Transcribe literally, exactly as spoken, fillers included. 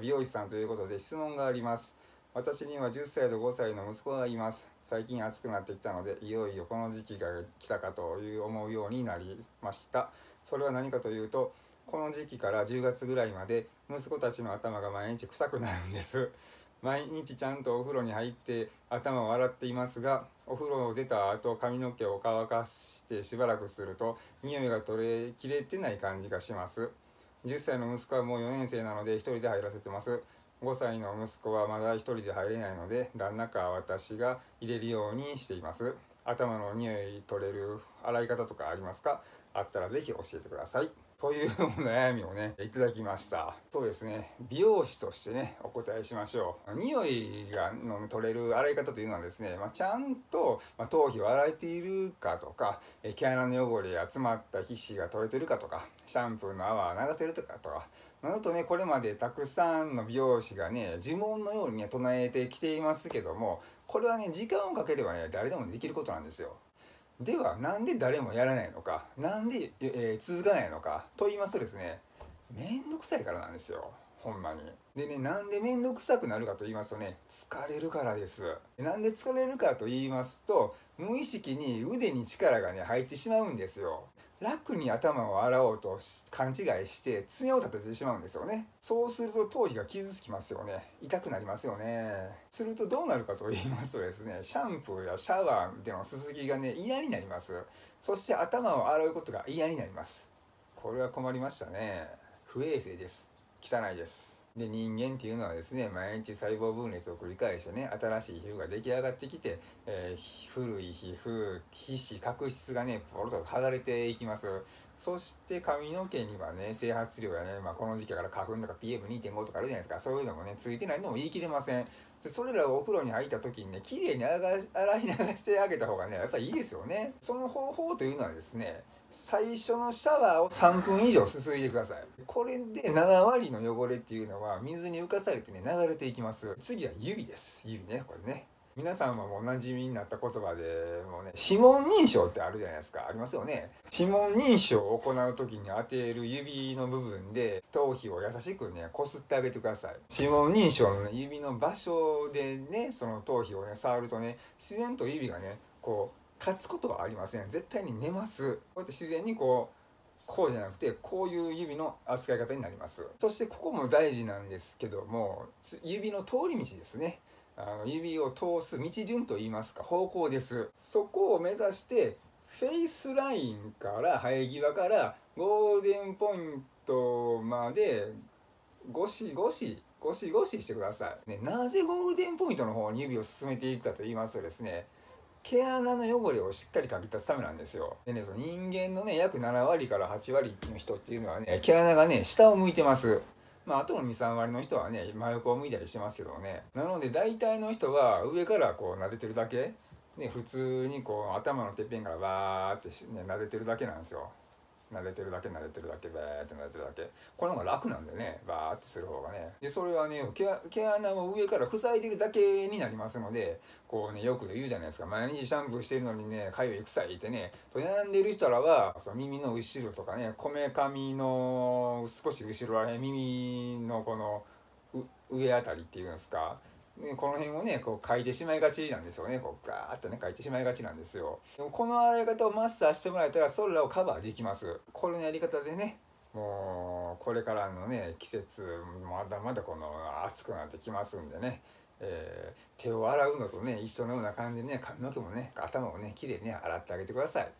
美容師さんということで質問があります。私にはじゅっさいとごさいの息子がいます。最近暑くなってきたので、いよいよこの時期が来たかという思うようになりました。それは何かというと、この時期からじゅうがつぐらいまで息子たちの頭が毎日臭くなるんです。毎日ちゃんとお風呂に入って頭を洗っていますが、お風呂を出た後髪の毛を乾かしてしばらくすると匂いが取れきれてない感じがします。じゅっさいの息子はもうよねんせいなのでひとりで入らせてます。ごさいの息子はまだひとりで入れないので旦那か私が入れるようにしています。頭の匂い取れる洗い方とかありますか？あったらぜひ教えてください、というお悩みをねいただきました。そうですね、美容師としてねお答えしましょう。匂いがの取れる洗い方というのはですね、まあ、ちゃんと、まあ、頭皮を洗えているかとか、え毛穴の汚れや詰まった皮脂が取れているかとか、シャンプーの泡を流せるとかとかなどとね、これまでたくさんの美容師がね呪文のようにね唱えてきていますけども、これはね時間をかければね誰でもできることなんですよ。ではなんで誰もやらないのか、なんで、えー、続かないのかと言いますとですね、めんどくさいからなんですよ、ほんまに。でね、なんでめんどくさくなるかと言いますとね、疲れるからです。なんで疲れるかと言いますと、無意識に腕に力がね入ってしまうんですよ。楽に頭を洗おうと勘違いして爪を立ててしまうんですよね。そうすると頭皮が傷つきますよね。痛くなりますよね。するとどうなるかと言いますとですね、シャンプーやシャワーでのすすぎがね嫌になります。そして頭を洗うことが嫌になります。これは困りましたね。不衛生です。汚いです。で、人間っていうのはですね、毎日細胞分裂を繰り返してね、新しい皮膚が出来上がってきて、えー、古い皮膚、皮脂、角質がねボロッと剥がれていきます。そして髪の毛にはね整髪量やね、まあ、この時期から花粉とか ピーエムにーてんご とかあるじゃないですか。そういうのもねついてないのも言い切れません。でそれらをお風呂に入った時にねきれいに洗い流してあげた方がねやっぱりいいですよね。その方法というのはですね、最初のシャワーをさんぷんいじょうすすいでください。これでななわりの汚れっていうのは水に浮かされてね流れていきます。次は指です。指ね、これね皆さんはもうおなじみになった言葉でもうね指紋認証ってあるじゃないですか。ありますよね。指紋認証を行う時に当てる指の部分で頭皮を優しくねこすってあげてください。指紋認証の、ね、指の場所でねその頭皮をね触るとね自然と指がねこう立つことはありません。絶対に寝ます。こうやって自然にこうこうじゃなくてこういう指の扱い方になります。そしてここも大事なんですけども、指の通り道ですね。あの指を通す道順といいますか方向です。そこを目指してフェイスラインから生え際からゴールデンポイントまでゴシゴシゴシゴシしてください、ね、なぜゴールデンポイントの方に指を進めていくかと言いますとですね、毛穴の汚れをしっかりかき出すためなんですよ。でね、その人間のね約ななわりからはちわりの人っていうのはね毛穴がね下を向いてます。まああとのにさんわりの人はね真横を向いたりしますけどね。なので大体の人は上からこう撫でてるだけで、普通にこう頭のてっぺんからバーって、ね、撫でてるだけなんですよ。撫でてるだけ撫でてるだけバーって撫でてるだけ、この方が楽なんでねバーってする方がね。でそれはね 毛, 毛穴を上から塞いでるだけになりますので、こうねよく言うじゃないですか、毎日シャンプーしてるのにねかゆい臭いってね悩んでる人らはその耳の後ろとかね、こめかみの少し後ろらへん、耳のこの上あたりっていうんですか、この辺をねこう書いてしまいがちなんですよね。こうガーッとね書いてしまいがちなんですよ。でもこの洗い方をマスターしてもらえたらそれらをカバーできます。これのやり方でね、もうこれからのね季節まだまだこの暑くなってきますんでね、えー、手を洗うのとね一緒のような感じでね髪の毛もね頭もねきれいに洗ってあげてください。